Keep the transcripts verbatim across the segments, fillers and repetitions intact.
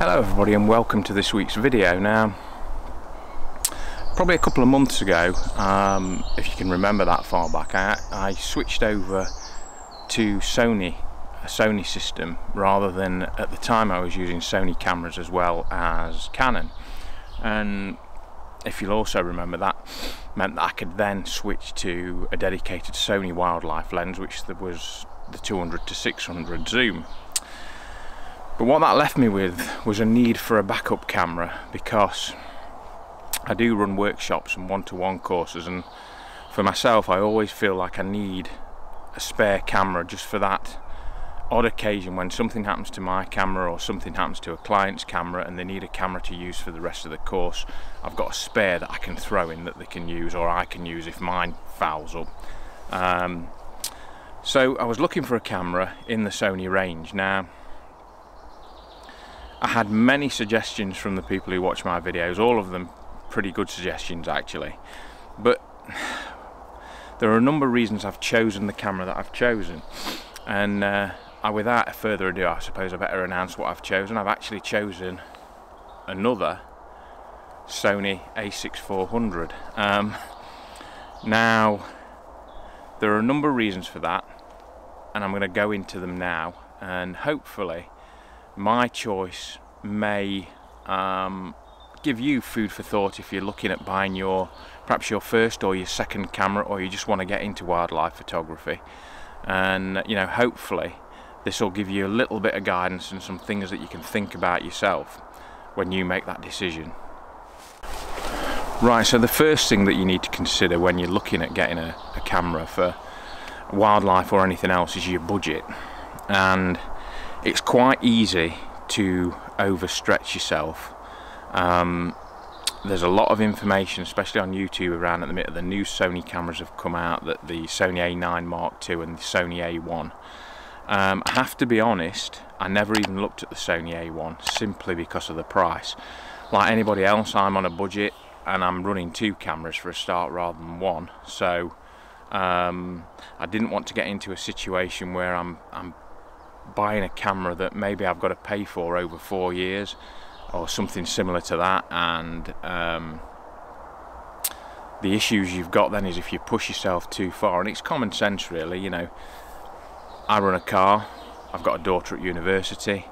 Hello everybody and welcome to this week's video. Now, probably a couple of months ago, um, if you can remember that far back, I, I switched over to Sony, a Sony system, rather than, at the time I was using Sony cameras as well as Canon. And if you'll also remember, that meant that I could then switch to a dedicated Sony wildlife lens, which was the two hundred to six hundred zoom. But what that left me with was a need for a backup camera, because I do run workshops and one-to-one courses, and for myself I always feel like I need a spare camera just for that odd occasion when something happens to my camera or something happens to a client's camera and they need a camera to use for the rest of the course. I've got a spare that I can throw in that they can use, or I can use if mine fouls up. Um, so I was looking for a camera in the Sony range. Now, I had many suggestions from the people who watch my videos, all of them pretty good suggestions actually, but there are a number of reasons I've chosen the camera that I've chosen, and uh, I, without further ado, I suppose I better announce what I've chosen. I've actually chosen another Sony a sixty-four hundred. Um, now, there are a number of reasons for that, and I'm going to go into them now, and hopefully my choice may um, give you food for thought if you're looking at buying your, perhaps your first or your second camera, or you just want to get into wildlife photography. And you know, hopefully this will give you a little bit of guidance and some things that you can think about yourself when you make that decision. Right, so the first thing that you need to consider when you're looking at getting a, a camera for wildlife or anything else is your budget. And it's quite easy to overstretch yourself. Um, there's a lot of information, especially on YouTube, around at the minute. The new Sony cameras have come out, that the Sony a nine Mark two and the Sony a one. Um, I have to be honest, I never even looked at the Sony a one simply because of the price. Like anybody else, I'm on a budget and I'm running two cameras for a start rather than one. So um, I didn't want to get into a situation where I'm, I'm buying a camera that maybe I've got to pay for over four years or something similar to that, and um, the issues you've got then is if you push yourself too far. And it's common sense really, you know, I run a car, I've got a daughter at university,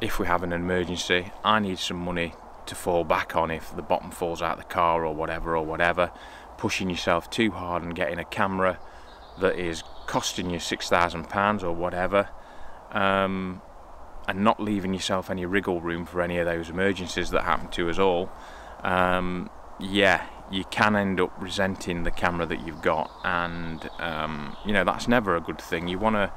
if we have an emergency I need some money to fall back on if the bottom falls out of the car or whatever or whatever. Pushing yourself too hard and getting a camera that is costing you six thousand pounds or whatever, Um, and not leaving yourself any wriggle room for any of those emergencies that happen to us all, um, yeah, you can end up resenting the camera that you've got, and um, you know, that's never a good thing. You want to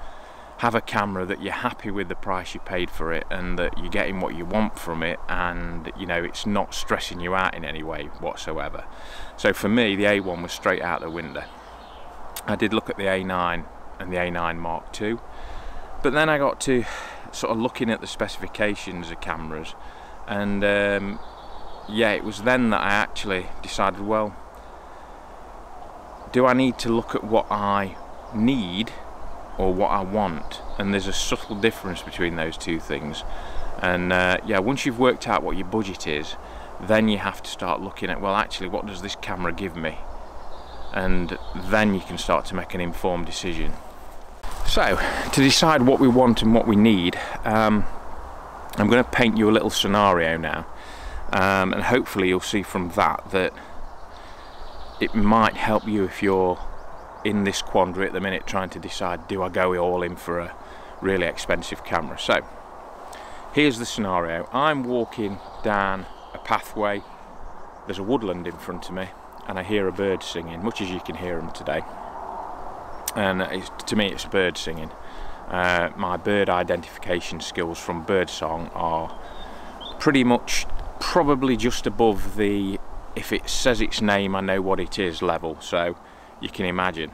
have a camera that you're happy with the price you paid for it, and that you're getting what you want from it, and you know, it's not stressing you out in any way whatsoever. So for me, the a one was straight out the window. I did look at the a nine and the a nine Mark two, but then I got to sort of looking at the specifications of cameras, and um, yeah, it was then that I actually decided, well, do I need to look at what I need or what I want? And there's a subtle difference between those two things. And uh, yeah, once you've worked out what your budget is, then you have to start looking at, well, actually, what does this camera give me? And then you can start to make an informed decision. So, to decide what we want and what we need, um, I'm going to paint you a little scenario now, um, and hopefully you'll see from that that it might help you if you're in this quandary at the minute, trying to decide, do I go all in for a really expensive camera? So, here's the scenario. I'm walking down a pathway, there's a woodland in front of me, and I hear a bird singing, much as you can hear them today. And it's, to me, it's bird singing. Uh, my bird identification skills from bird song are pretty much probably just above the if it says its name I know what it is level, so you can imagine.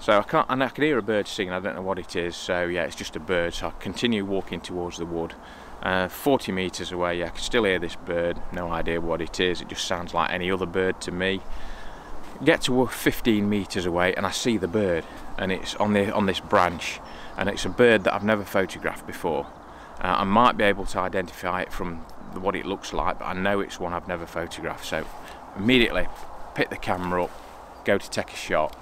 So I can't, and I can hear a bird singing, I don't know what it is, so yeah, it's just a bird. So I continue walking towards the wood, uh, forty meters away, yeah, I can still hear this bird, no idea what it is, it just sounds like any other bird to me. Get to fifteen meters away and I see the bird, and it's on the on this branch, and it's a bird that I've never photographed before, Uh, I might be able to identify it from what it looks like, but I know it's one I've never photographed. So immediately pick the camera up, go to take a shot.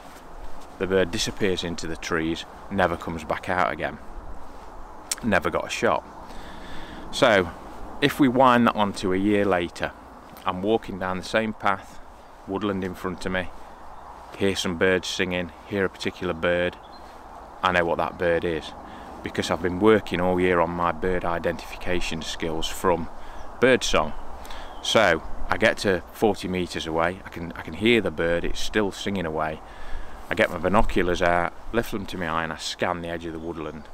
The bird disappears into the trees, never comes back out again. Never got a shot. So if we wind that on to a year later, I'm walking down the same path, woodland in front of me, hear some birds singing, hear a particular bird, I know what that bird is, because I've been working all year on my bird identification skills from birdsong. So I get to forty meters away, I can, I can hear the bird, it's still singing away. I get my binoculars out, lift them to my eye and I scan the edge of the woodland.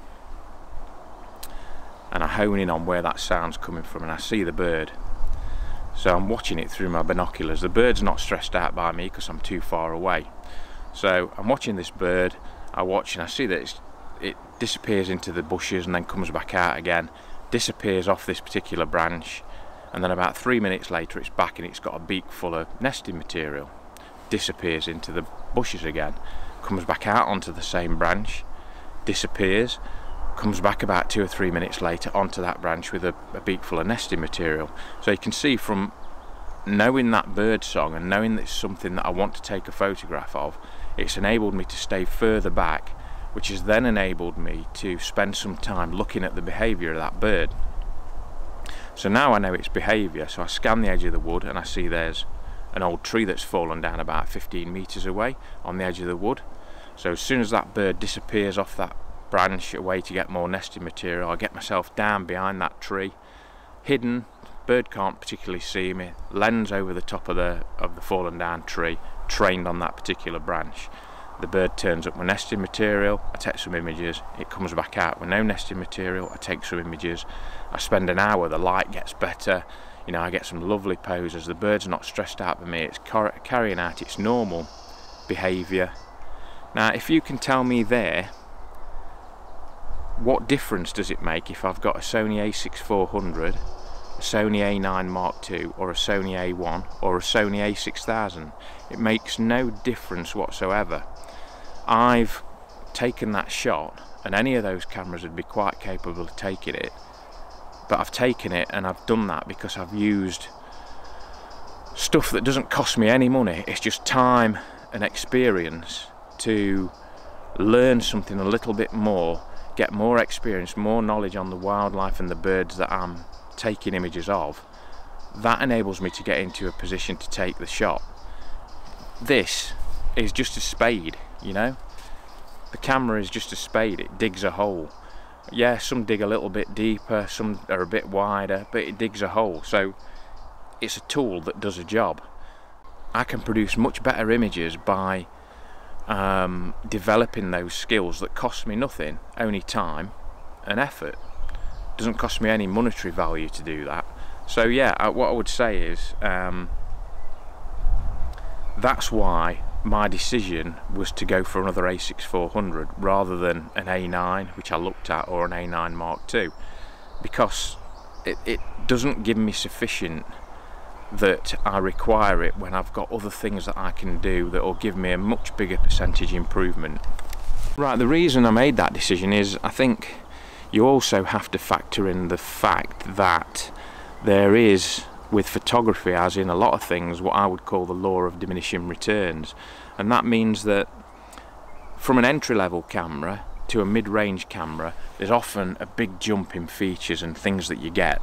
And I hone in on where that sound's coming from and I see the bird. So I'm watching it through my binoculars. The bird's not stressed out by me because I'm too far away. So I'm watching this bird, I watch and I see that it's, it disappears into the bushes and then comes back out again, disappears off this particular branch, and then about three minutes later it's back and it's got a beak full of nesting material, disappears into the bushes again, comes back out onto the same branch, disappears, comes back about two or three minutes later onto that branch with a, a beak full of nesting material. So you can see from knowing that bird song and knowing that it's something that I want to take a photograph of, it's enabled me to stay further back, which has then enabled me to spend some time looking at the behaviour of that bird. So now I know its behaviour, so I scan the edge of the wood and I see there's an old tree that's fallen down about fifteen metres away on the edge of the wood. So as soon as that bird disappears off that branch away to get more nesting material, I get myself down behind that tree, hidden, bird can't particularly see me, lens over the top of the of the fallen down tree, trained on that particular branch. The bird turns up with nesting material, I take some images, it comes back out with no nesting material, I take some images, I spend an hour, the light gets better, you know, I get some lovely poses, the bird's not stressed out by me, it's car- carrying out its normal behaviour. Now if you can tell me there, what difference does it make if I've got a Sony a sixty-four hundred, a Sony a nine Mark two or a Sony a one or a Sony a six thousand? It makes no difference whatsoever. I've taken that shot, and any of those cameras would be quite capable of taking it, but I've taken it and I've done that because I've used stuff that doesn't cost me any money. It's just time and experience to learn something a little bit more, get more experience, more knowledge on the wildlife and the birds that I'm taking images of. That enables me to get into a position to take the shot. This is just a spade, you know? The camera is just a spade, it digs a hole. Yeah, some dig a little bit deeper, some are a bit wider, but it digs a hole. So it's a tool that does a job. I can produce much better images by Um, developing those skills that cost me nothing, only time and effort. Doesn't cost me any monetary value to do that. So yeah, I, what I would say is um, that's why my decision was to go for another a sixty-four hundred rather than an a nine, which I looked at, or an a nine Mark two, because it, it doesn't give me sufficient that I require it when I've got other things that I can do that will give me a much bigger percentage improvement. Right, the reason I made that decision is I think you also have to factor in the fact that there is, with photography as in a lot of things, what I would call the law of diminishing returns, and that means that from an entry-level camera to a mid-range camera there's often a big jump in features and things that you get.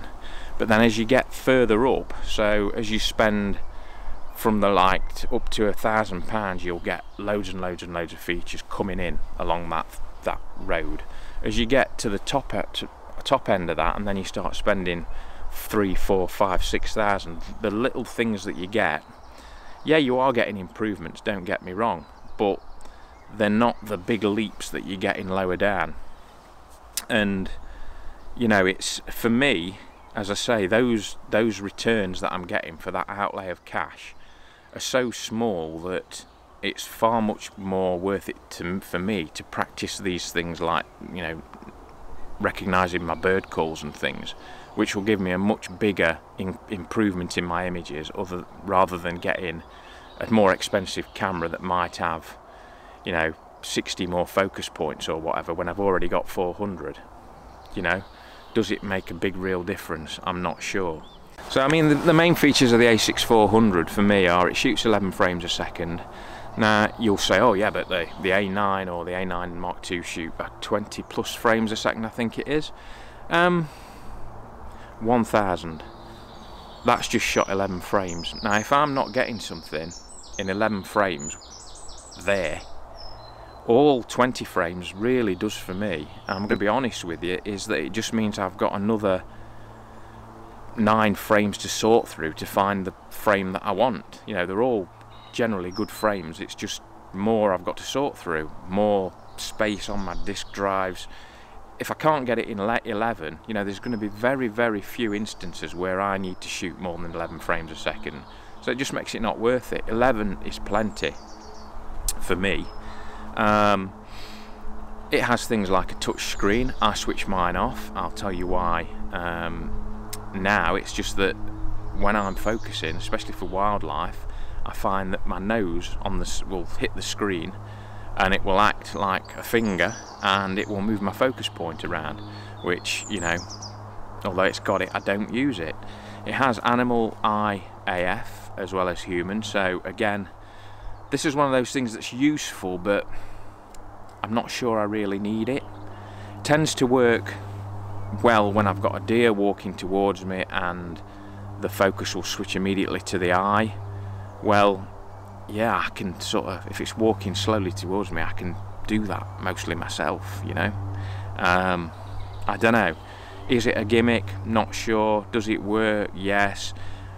But then as you get further up, so as you spend from the like up to a thousand pounds, you'll get loads and loads and loads of features coming in along that that road. As you get to the top to top end of that, and then you start spending three, four, five, six thousand, the little things that you get, yeah, you are getting improvements, don't get me wrong, but they're not the big leaps that you're getting lower down. And you know, it's for me, as I say, those those returns that I'm getting for that outlay of cash are so small that it's far much more worth it to, for me to practice these things, like, you know, recognising my bird calls and things, which will give me a much bigger in, improvement in my images, other, rather than getting a more expensive camera that might have, you know, sixty more focus points or whatever when I've already got four hundred, you know. does it make a big real difference? I'm not sure. So I mean the, the main features of the a sixty-four hundred for me are it shoots eleven frames a second. Now you'll say, oh yeah, but the, the A nine or the A nine Mark two shoot at twenty plus frames a second, I think it is. Um, one thousand. That's just shot eleven frames. Now if I'm not getting something in eleven frames there, all twenty frames really does for me, I'm going to be honest with you, is that it just means I've got another nine frames to sort through to find the frame that I want. You know, they're all generally good frames, it's just more I've got to sort through, more space on my disk drives. If I can't get it in eleven, you know, there's going to be very, very few instances where I need to shoot more than eleven frames a second. So it just makes it not worth it. eleven is plenty for me. Um, it has things like a touch screen. I switch mine off. I'll tell you why um, now. It's just that when I'm focusing, especially for wildlife, I find that my nose on this will hit the screen and it will act like a finger and it will move my focus point around, which, you know, although it's got it, I don't use it. It has animal eye A F as well as human, so again this is one of those things that's useful, but I'm not sure I really need it. Tends to work well when I've got a deer walking towards me and the focus will switch immediately to the eye. Well, yeah, I can sort of, if it's walking slowly towards me, I can do that mostly myself, you know. um, I don't know, is it a gimmick? Not sure. Does it work? Yes.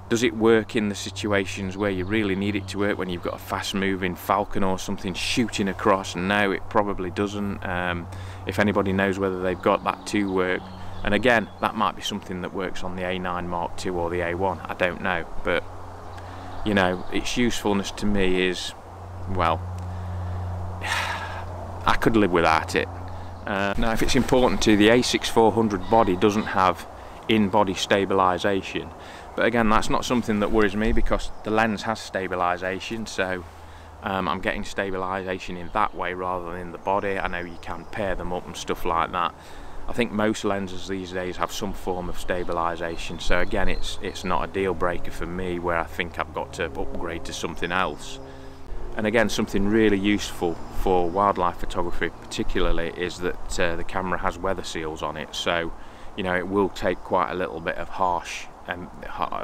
Does it work in the situations where you really need it to work, when you've got a fast-moving falcon or something shooting across? No, it probably doesn't. Um, if anybody knows whether they've got that to work, and again, that might be something that works on the A nine Mark two or the A one, I don't know. But, you know, its usefulness to me is, well, I could live without it. Uh, now, if it's important to you, the A sixty-four hundred body doesn't have in-body stabilisation. But again, that's not something that worries me because the lens has stabilisation, so um, I'm getting stabilisation in that way rather than in the body. I know you can pair them up and stuff like that. I think most lenses these days have some form of stabilisation, so again, it's, it's not a deal breaker for me where I think I've got to upgrade to something else. And again, something really useful for wildlife photography particularly is that uh, the camera has weather seals on it, so you know it will take quite a little bit of harsh Um,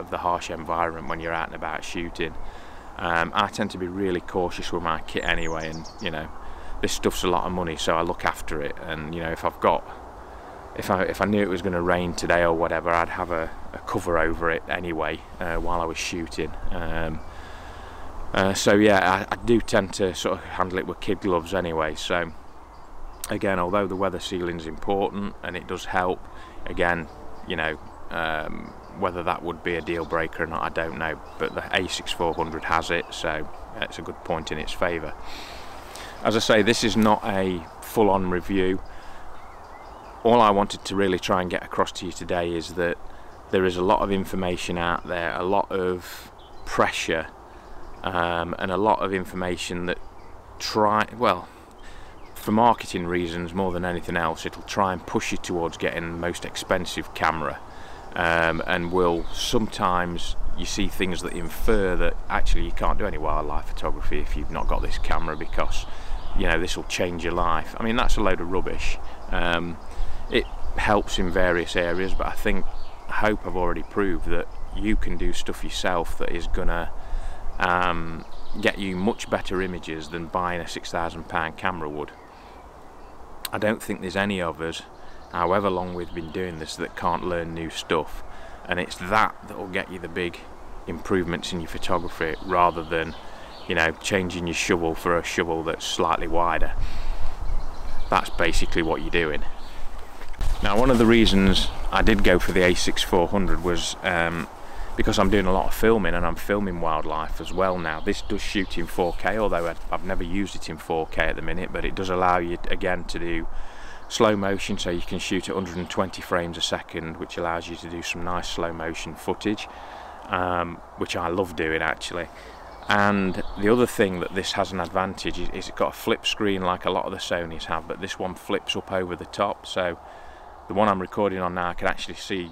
of the harsh environment when you're out and about shooting. um, I tend to be really cautious with my kit anyway, and you know this stuff's a lot of money, so I look after it. And you know if I've got if I, if I knew it was going to rain today or whatever, I'd have a, a cover over it anyway uh, while I was shooting. um, uh, so yeah, I, I do tend to sort of handle it with kid gloves anyway. So again, although the weather sealing is important and it does help, again, you know um, whether that would be a deal breaker or not, I don't know, but the A sixty-four hundred has it, so it's a good point in its favour. As I say, this is not a full-on review. All I wanted to really try and get across to you today is that there is a lot of information out there, a lot of pressure, um, and a lot of information that try, well, for marketing reasons more than anything else, it'll try and push you towards getting the most expensive camera. Um, and will sometimes you see things that infer that actually you can't do any wildlife photography if you've not got this camera because you know this will change your life. I mean, that's a load of rubbish. Um, it helps in various areas, but I think, I hope I've already proved that you can do stuff yourself that is gonna um, get you much better images than buying a six thousand pound camera would. I don't think there's any of us, however long we've been doing this, that can't learn new stuff, and it's that that will get you the big improvements in your photography rather than you know changing your shovel for a shovel that's slightly wider. That's basically what you're doing. Now, one of the reasons I did go for the A sixty-four hundred was um, because I'm doing a lot of filming, and I'm filming wildlife as well now. This does shoot in four K, although I've never used it in four K at the minute, but it does allow you again to do slow motion, so you can shoot at one hundred twenty frames a second, which allows you to do some nice slow motion footage, um, which I love doing actually. And the other thing that this has an advantage is it's got a flip screen like a lot of the Sonys have, but this one flips up over the top, so the one I'm recording on now, I can actually see,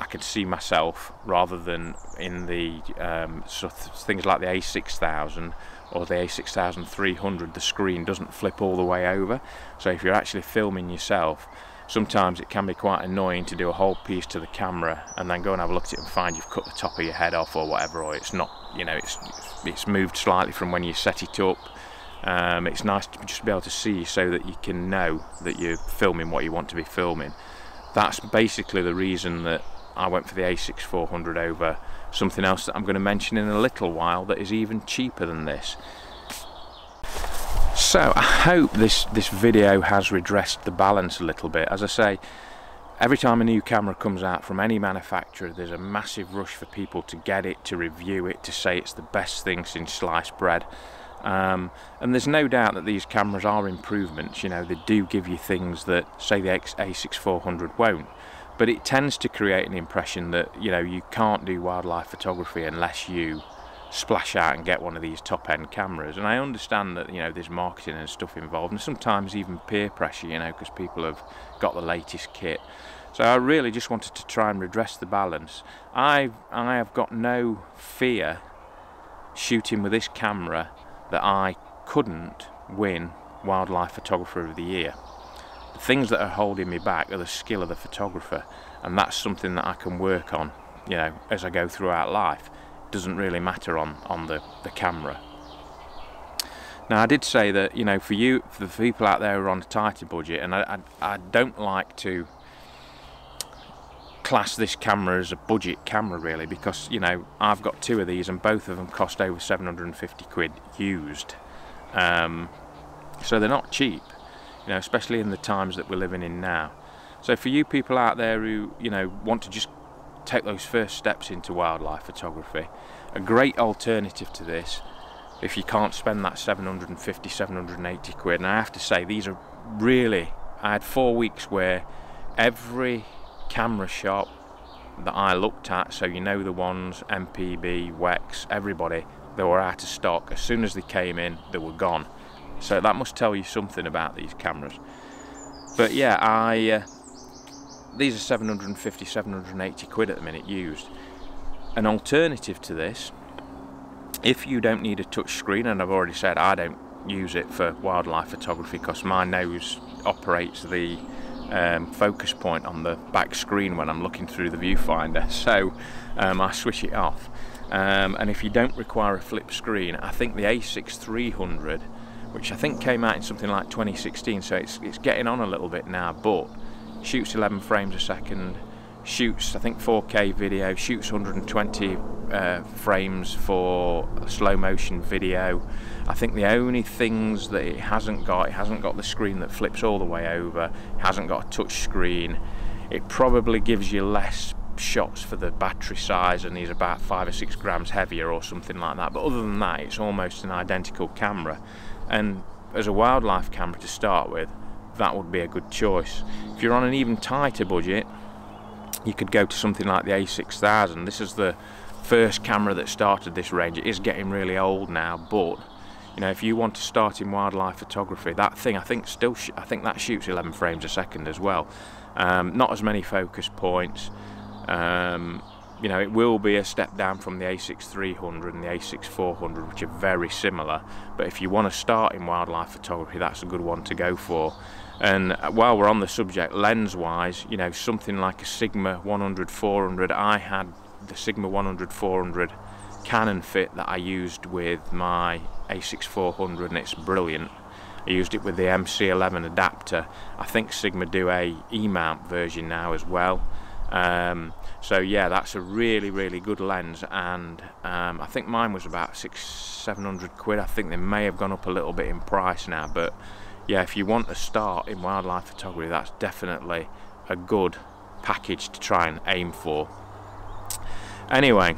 I could see myself, rather than in the um, so th things like the a six thousand or the a six thousand three hundred, the screen doesn't flip all the way over. So if you're actually filming yourself, sometimes it can be quite annoying to do a whole piece to the camera and then go and have a look at it and find you've cut the top of your head off or whatever, or it's not, you know, it's it's moved slightly from when you set it up. Um, it's nice to just be able to see so that you can know that you're filming what you want to be filming. That's basically the reason that I went for the a six four hundred over something else that I'm going to mention in a little while that is even cheaper than this. So I hope this, this video has redressed the balance a little bit. As I say, every time a new camera comes out from any manufacturer, there's a massive rush for people to get it, to review it, to say it's the best thing since sliced bread. Um, and there's no doubt that these cameras are improvements, you know, they do give you things that, say, the a six four hundred won't. But it tends to create an impression that, you know, you can't do wildlife photography unless you splash out and get one of these top-end cameras. And I understand that, you know, there's marketing and stuff involved, and sometimes even peer pressure, you know, because people have got the latest kit. So I really just wanted to try and redress the balance. I, I have got no fear shooting with this camera that I couldn't win Wildlife Photographer of the Year. The things that are holding me back are the skill of the photographer, and that's something that I can work on, you know, as I go throughout life. It doesn't really matter on, on the, the camera. Now, I did say that, you know, for you, for the people out there who are on a tighter budget, and I, I, I don't like to class this camera as a budget camera really, because, you know, I've got two of these and both of them cost over seven hundred and fifty quid used, um, so they're not cheap, you know, especially in the times that we're living in now. So for you people out there who, you know, want to just take those first steps into wildlife photography, a great alternative to this, if you can't spend that seven hundred and fifty, seven hundred and eighty quid, and I have to say, these are really, I had four weeks where every camera shop that I looked at, so you know the ones, M P B, WEX, everybody, they were out of stock. As soon as they came in, they were gone. So that must tell you something about these cameras. But yeah, I uh, these are seven hundred and fifty, seven hundred and eighty quid at the minute used. An alternative to this, if you don't need a touch screen, and I've already said I don't use it for wildlife photography because my nose operates the Um, focus point on the back screen when I'm looking through the viewfinder, so um, I switch it off, um, and if you don't require a flip screen, I think the a six three hundred, which I think came out in something like twenty sixteen, so it's, it's getting on a little bit now, but shoots eleven frames a second, shoots I think four K video, shoots one hundred and twenty uh, frames for slow motion video. I think the only things that it hasn't got, it hasn't got the screen that flips all the way over, it hasn't got a touch screen, it probably gives you less shots for the battery size, and he's about five or six grams heavier or something like that, but other than that it's almost an identical camera, and as a wildlife camera to start with, that would be a good choice. If you're on an even tighter budget, you could go to something like the a six thousand. This is the first camera that started this range. It is getting really old now, but you know, if you want to start in wildlife photography, that thing I think still sh I think that shoots eleven frames a second as well. Um, not as many focus points. Um, you know, it will be a step down from the a six three hundred and the a six four hundred, which are very similar, but if you want to start in wildlife photography, that's a good one to go for. And while we're on the subject, lens wise, you know, something like a Sigma one hundred four hundred, I had the Sigma one hundred four hundred Canon fit that I used with my a six four hundred, and it's brilliant. I used it with the M C eleven adapter. I think Sigma do a E-mount version now as well. Um, so yeah, that's a really really good lens, and um, I think mine was about six, seven hundred quid. I think they may have gone up a little bit in price now, but yeah, if you want to start in wildlife photography, that's definitely a good package to try and aim for. Anyway,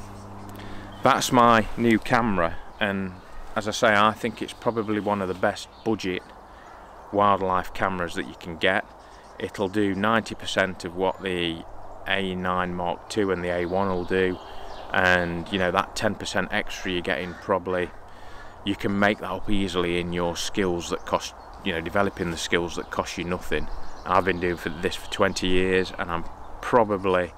that's my new camera, and as I say, I think it's probably one of the best budget wildlife cameras that you can get. It'll do ninety percent of what the a nine mark two and the a one will do, and you know, that ten percent extra you're getting, probably you can make that up easily in your skills that cost, you know, developing the skills that cost you nothing, I've been doing for this for twenty years, and I'm probably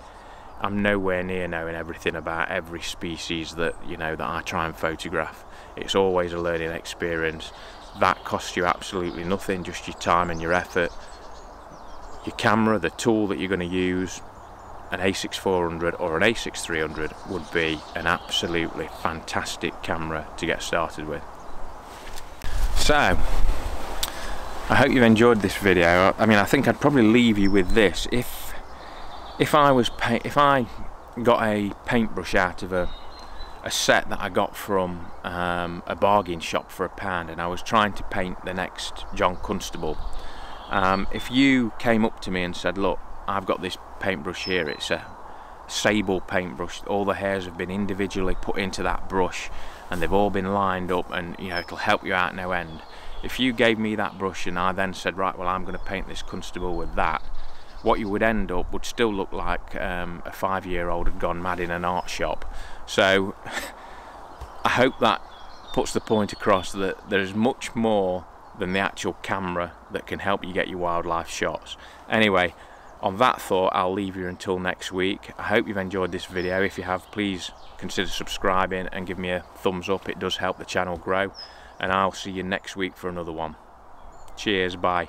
I'm nowhere near knowing everything about every species that you know that I try and photograph. It's always a learning experience. That costs you absolutely nothing, just your time and your effort. Your camera, the tool that you're going to use, an a sixty-four hundred or an a sixty-three hundred would be an absolutely fantastic camera to get started with. So, I hope you've enjoyed this video. I mean, I think I'd probably leave you with this. If if I was paint, if I got a paintbrush out of a a set that I got from um, a bargain shop for a pound, and I was trying to paint the next John Constable, um, if you came up to me and said, look, I've got this paintbrush here, it's a sable paintbrush, all the hairs have been individually put into that brush and they've all been lined up, and you know, it'll help you out no end. If you gave me that brush and I then said, right, well, I'm going to paint this Constable with that, what you would end up would still look like um, a five-year-old had gone mad in an art shop. So I hope that puts the point across that there's much more than the actual camera that can help you get your wildlife shots. Anyway, on that thought, I'll leave you until next week. I hope you've enjoyed this video. If you have, please consider subscribing and give me a thumbs up. It does help the channel grow, and I'll see you next week for another one. Cheers, bye.